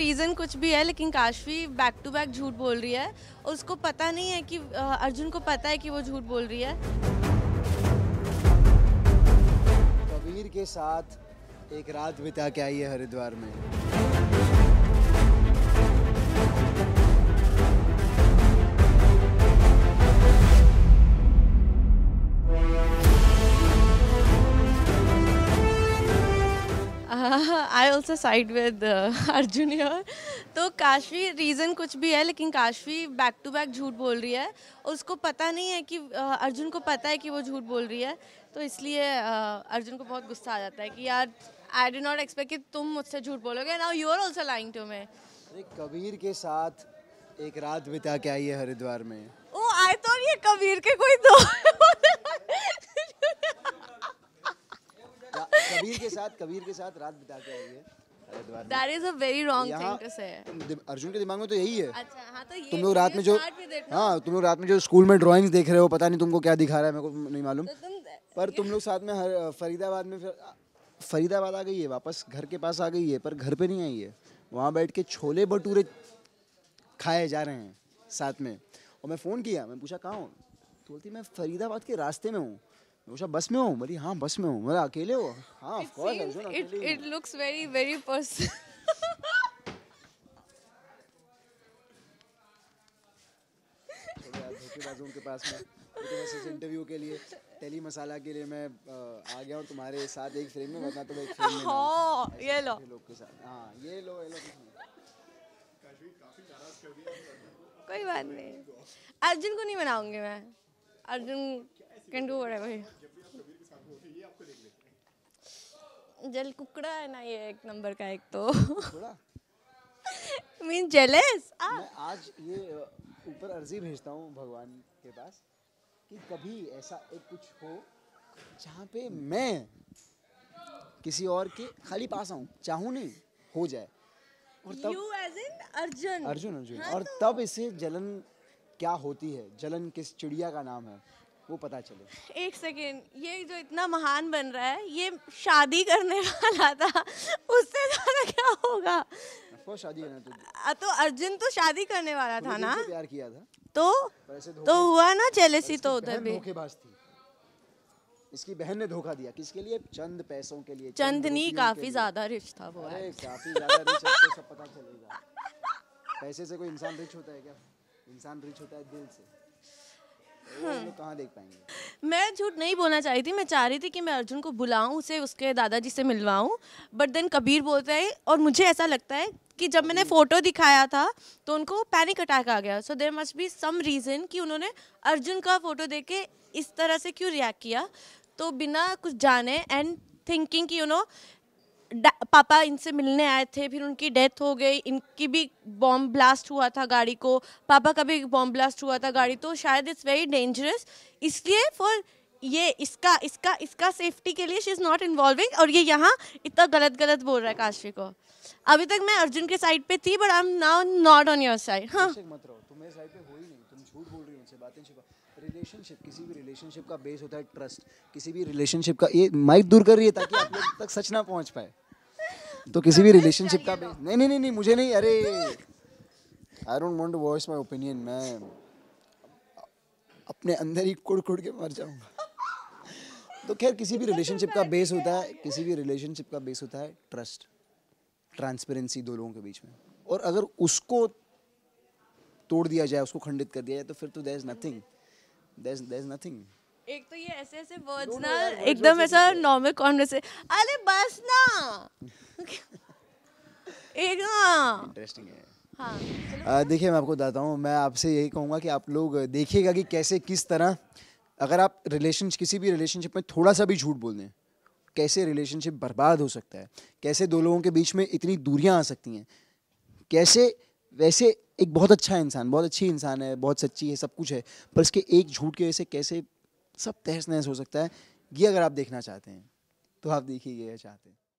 Reason कुछ भी है, लेकिन काशवी बैक टू बैक झूठ बोल रही है और उसको पता नहीं है कि अर्जुन को पता है कि वो झूठ बोल रही है। कबीर के साथ एक रात बिता के आई है हरिद्वार में। I also side with Arjun here। तो काशवी रीज़न कुछ भी है, लेकिन काशवी बैक टू बैक झूठ बोल रही है और उसको पता नहीं है कि अर्जुन को पता है कि वो झूठ बोल रही है। तो इसलिए अर्जुन को बहुत गुस्सा आ जाता है कि यार आई डिड नॉट एक्सपेक्ट कि तुम मुझसे झूठ बोलोगे, now you are also lying to me. Kabir के साथ एक रात बिता के आई है हरिद्वार में। ओ आई थॉट ये कबीर के कोई दो कबीर के साथ रात बिता के आई है Haridwar. That is a very wrong thing to say। Arjun के दिमाग में तो यही है। अच्छा हाँ, तो ये तुम लोग रात में जो स्कूल में ड्राइंग्स देख रहे हो, पता नहीं तुमको क्या दिखा रहा है, मेरे को नहीं मालूम। तो पर तुम लोग साथ में फरीदाबाद आ गई है, वापस घर के पास आ गई है, पर घर पे नहीं आई है। वहाँ बैठ के छोले भटूरे खाए जा रहे हैं साथ में। और मैं फ़ोन किया, मैं पूछा कहाँ हूँ, तो बोलती मैं फरीदाबाद के रास्ते में हूँ। बस में हूँ। बोली हाँ बस में हूँ। बोला अकेले हो? हाँ ऑफ कोर्स अर्जुन अकेले। It looks very very personal. उनके पास में इंटरव्यू के लिए टेली मसाला के लिए मैं आ गया हूँ तुम्हारे साथ एक फ्रेम में, वरना तो एक फ्रेम में हाँ ये लो के साथ हाँ ये लो कोई बात नहीं, अर्जुन को नहीं बनाऊंगी मैं। Arjun can do whatever. जल कुकड़ा है ना, ये एक नंबर का एक तो मीन जेलस। मैं आज ये ऊपर अर्जी भेजता हूँ भगवान के पास कि कभी ऐसा एक कुछ हो जहाँ पे मैं किसी और के खाली पास आऊँ, चाहूँ नहीं, हो जाए। और तब यू एज इन अर्जुन और तब इसे जलन क्या होती है, जलन किस चिड़िया का नाम है वो पता चले। एक सेकेंड, ये जो इतना महान बन रहा है ये शादी करने वाला था, उससे ज़्यादा क्या होगा। शादी करना तो अर्जुन तो शादी करने वाला था ना, प्यार किया था तो हुआ ना जेलसी। तो उधर भी धोखेबाज थी, इसकी बहन ने धोखा दिया। किसके लिए? चंद पैसों के लिए। चंद नहीं, काफी ज्यादा रिच था वो। काफी ज्यादा सब पता चलेगा। पैसे से कोई इंसान रिच होता है क्या? इंसान रिच होता है दिल से। हाँ। कहाँ देख पाएंगे। मैं झूठ नहीं बोलना चाह रही थी, मैं चाह रही थी कि मैं अर्जुन को बुलाऊं, उसे उसके दादाजी से मिलवाऊं, बट देन कबीर बोलता है। और मुझे ऐसा लगता है कि जब मैंने फोटो दिखाया था तो उनको पैनिक अटैक आ गया। So there must be some reason कि उन्होंने अर्जुन का फोटो देख के इस तरह से क्यों रिएक्ट किया। तो बिना कुछ जाने एंड थिंकिंग कि यू नो पापा इनसे मिलने आए थे, फिर उनकी डेथ हो गई, इनकी भी बॉम्ब ब्लास्ट हुआ था गाड़ी को, पापा का भी बॉम्ब ब्लास्ट हुआ था गाड़ी, तो शायद इट्स वेरी डेंजरस, इसलिए फॉर ये इसका सेफ्टी के लिए शी इज़ नॉट इन्वॉल्विंग। और ये यहाँ इतना गलत बोल रहा है काशवी को। अभी तक मैं अर्जुन के साइड पे थी, but I am now not on your side. हाँ मत रहो, तुम मेरे साइड पे हो ही नहीं, तुम झूठ बोल रही हो उनसे बातें छुपा। रिलेशनशिप, किसी भी रिलेशनशिप का बेस होता है ट्रस्ट, किसी भी रिलेशनशिप का। ये माइक दूर कर रही है ताकि आप लोग तक सच ना पहुंच पाए। तो किसी भी रिलेशनशिप का बेस नहीं मुझे नहीं। अरे I don't want to voice my opinion, मैं अपने अंदर ही कुड़ के मर जाऊंगा। तो खैर किसी भी रिलेशनशिप का बेस होता है ट्रस्ट, ट्रांसपेरेंसी दो लोगों के बीच में। और अगर उसको तोड़ दिया जाए, उसको खंडित कर दिया जाए, तो फिर तो there's nothing। एक तो ये ऐसे वर्ड्स ना एकदम ऐसा नॉर्मल कॉन्वर्सेशन। अरे बस ना एक ना इंटरेस्टिंग है। हाँ देखिए मैं आपको बताता हूँ, मैं आपसे यही कहूँगा कि आप लोग देखिएगा कि कैसे किस तरह अगर आप किसी भी रिलेशनशिप में थोड़ा सा भी झूठ बोल दें, कैसे रिलेशनशिप बर्बाद हो सकता है, कैसे दो लोगों के बीच में इतनी दूरियाँ आ सकती हैं, कैसे। वैसे एक बहुत अच्छी इंसान है, बहुत सच्ची है, सब कुछ है, पर इसके एक झूठ की वजह से कैसे सब तहस नहस हो सकता है, ये अगर आप देखना चाहते हैं तो आप देखिए ये चाहते हैं।